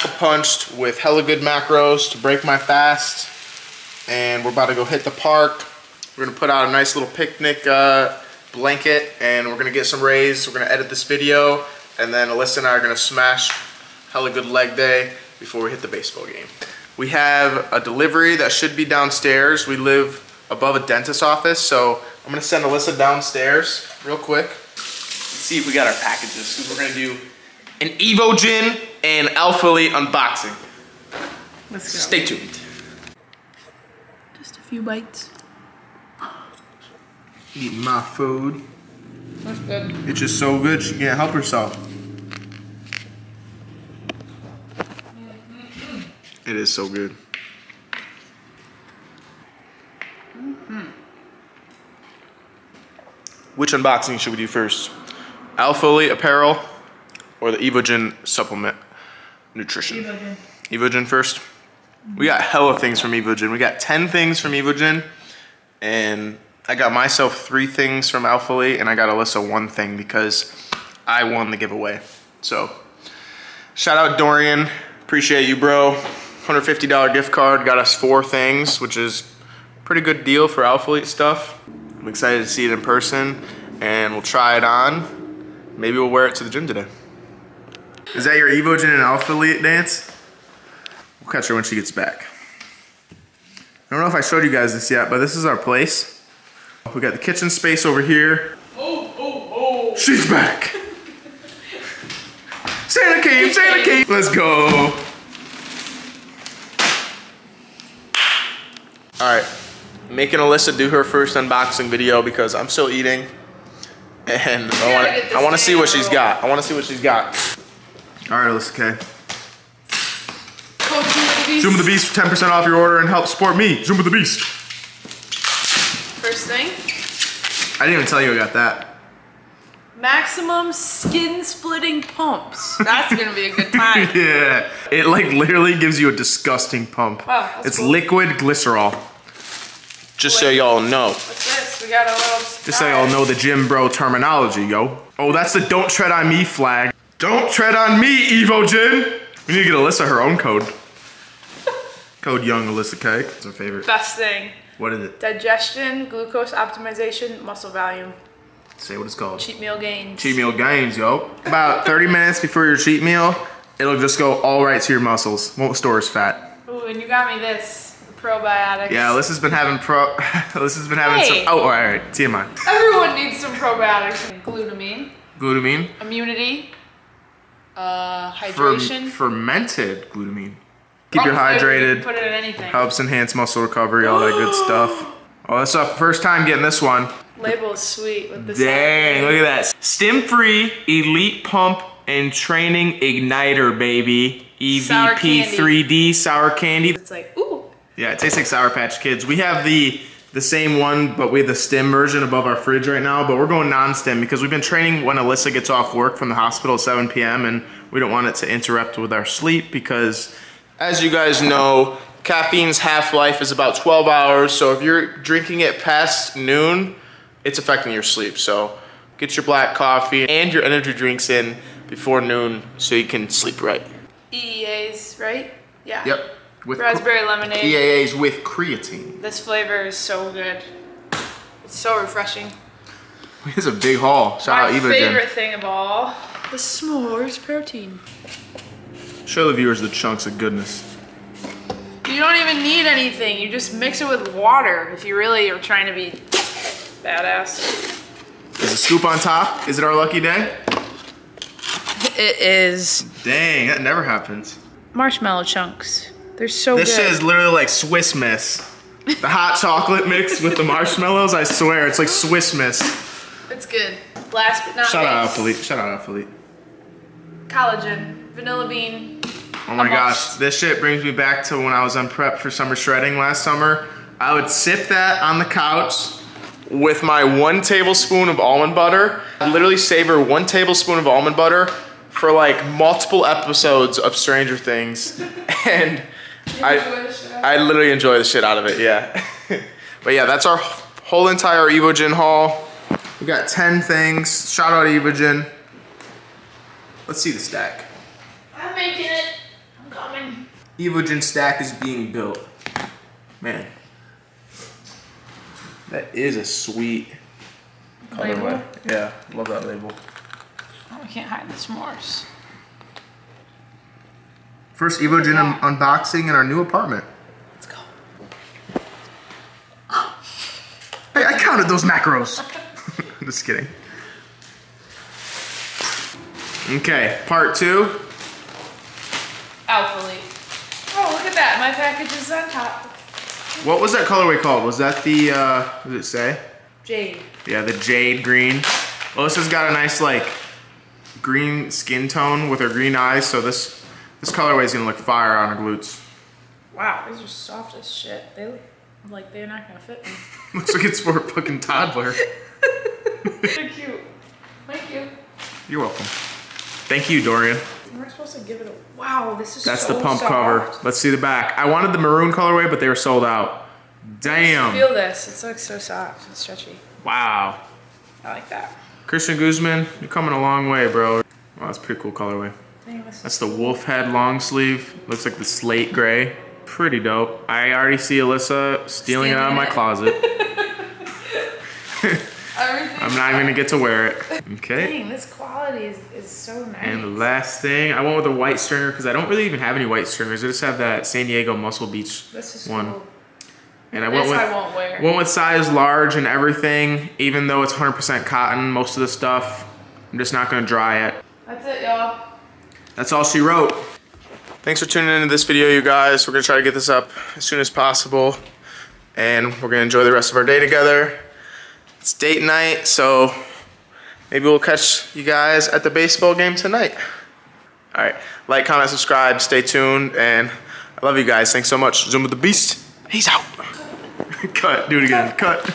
pack-a-punched with hella good macros to break my fast. And we're about to go hit the park. We're gonna put out a nice little picnic blanket, and we're gonna get some rays. We're gonna edit this video, and then Alyssa and I are gonna smash hella good leg day before we hit the baseball game. We have a delivery that should be downstairs. We live above a dentist's office, so I'm gonna send Alyssa downstairs real quick. Let's see if we got our packages, because we're gonna do an Evogen and Alphalete unboxing. Let's go. Stay tuned. Just a few bites. Eat my food. That's good. It's just so good, she can't help herself. It is so good. Which unboxing should we do first? Alphalete apparel or the Evogen supplement nutrition? Evogen. Evogen first. We got hella things from Evogen. We got 10 things from Evogen, and I got myself 3 things from Alphalete, and I got Alyssa 1 thing because I won the giveaway. So shout out Dorian, appreciate you, bro. $150 gift card got us 4 things, which is pretty good deal for Alphalete stuff. I'm excited to see it in person, and we'll try it on. Maybe we'll wear it to the gym today. Is that your Evogen and Alphalete dance? We'll catch her when she gets back. I don't know if I showed you guys this yet, but this is our place. We got the kitchen space over here. Oh, oh, oh. She's back. Santa came, Santa came. Let's go. All right. Making Alyssa do her first unboxing video because I'm still eating, and I want to see what she's got. I want to see what she's got. All right, Alyssa K. Zumba the Beast for 10% off your order and help support me. Zumba the Beast. First thing. I didn't even tell you I got that. Maximum skin splitting pumps. That's gonna be a good time. Yeah. It like literally gives you a disgusting pump. Wow, it's cool. Liquid glycerol. Just so y'all know. What's this? We got a little surprise. Just so y'all know the gym bro terminology, yo. Oh, that's the don't tread on me flag. Don't tread on me, Evogen. We need to get Alyssa her own code. Code Young Alyssa K. It's her favorite. Best thing. What is it? Digestion, glucose optimization, muscle volume. Say what it's called. Cheat meal gains. Cheat meal gains, yo. About 30 minutes before your cheat meal, it'll just go all right to your muscles. Won't store as fat. Ooh, and you got me this. Probiotics. Yeah, Alyssa's been having some. Oh, all right, TMI. Everyone needs some probiotics. Glutamine. Glutamine. Immunity. Hydration. Fermented glutamine. Keep you hydrated. Put it in anything. Helps enhance muscle recovery. All that good stuff. Oh, that's our first time getting this one. Label is sweet with this. Dang, look at that. Stim-free elite pump and training igniter, baby. EVP3D sour candy. It's like ooh. Yeah, it tastes like Sour Patch Kids. We have the same one, but we have the stem version above our fridge right now, but we're going non-stem because we've been training when Alyssa gets off work from the hospital at 7 p.m. and we don't want it to interrupt with our sleep because, as you guys know, caffeine's half-life is about 12 hours, so if you're drinking it past noon, it's affecting your sleep. So get your black coffee and your energy drinks in before noon so you can sleep right. EAAs, right? Yeah. Yep. With raspberry lemonade. EAAs with creatine. This flavor is so good. It's so refreshing. It's a big haul. Shout out Evogen. My favorite thing of all, the s'mores protein. Show the viewers the chunks of goodness. You don't even need anything. You just mix it with water if you really are trying to be badass. Is a scoop on top? Is it our lucky day? It is. Dang, that never happens. Marshmallow chunks. They're so good. This shit is literally like Swiss Miss. The hot chocolate mix with the marshmallows, I swear. It's like Swiss Miss. It's good. Last but not least. Shout out Alphalete. Shout out Alphalete. Collagen. Vanilla bean. Oh my gosh. This shit brings me back to when I was on prep for summer shredding last summer. I would sip that on the couch with my 1 tablespoon of almond butter. I literally savor 1 tablespoon of almond butter for like multiple episodes of Stranger Things. And... I literally enjoy the shit out of it, yeah. But yeah, that's our whole entire Evogen haul. We got 10 things. Shout out Evogen. Let's see the stack. I'm making it. I'm Evogen stack is being built. Man, that is a sweet colorway. Yeah, love that label. Oh, we can't hide this Morse. First Evogen unboxing in our new apartment. Let's go. Hey, I counted those macros. Just kidding. Okay, part two. Alphalete. Oh, look at that. My package is on top. What was that colorway called? Was that the, what did it say? Jade. Yeah, the jade green. Alyssa's got a nice, like, green skin tone with her green eyes, so this colorway is going to look fire on her glutes. Wow, these are soft as shit. They look like they're not going to fit me. Looks like it's for a fucking toddler. They're cute. Thank you. You're welcome. Thank you, Dorian. We're supposed to give it a wow. This is that's so the pump soft. Cover. Let's see the back. I wanted the maroon colorway, but they were sold out. Damn. Feel this. It's like so soft and stretchy. Wow. I like that. Christian Guzman, you're coming a long way, bro. Wow, that's a pretty cool colorway. That's the wolf head long sleeve. Looks like the slate gray. Pretty dope. I already see Alyssa stealing it out of my closet. I'm not even gonna get to wear it. Okay. Dang, this quality is so nice. And the last thing, I went with a white stringer because I don't really even have any white stringers. I just have that San Diego Muscle Beach one. Cool. And I went with size large and everything, even though it's 100% cotton, most of the stuff. I'm just not gonna dry it. That's it, y'all. That's all she wrote. Thanks for tuning into this video, you guys. We're gonna try to get this up as soon as possible. And we're gonna enjoy the rest of our day together. It's date night, so maybe we'll catch you guys at the baseball game tonight. All right, like, comment, subscribe, stay tuned, and I love you guys. Thanks so much. Zumba the Beast, he's out. Cut, do it again, cut.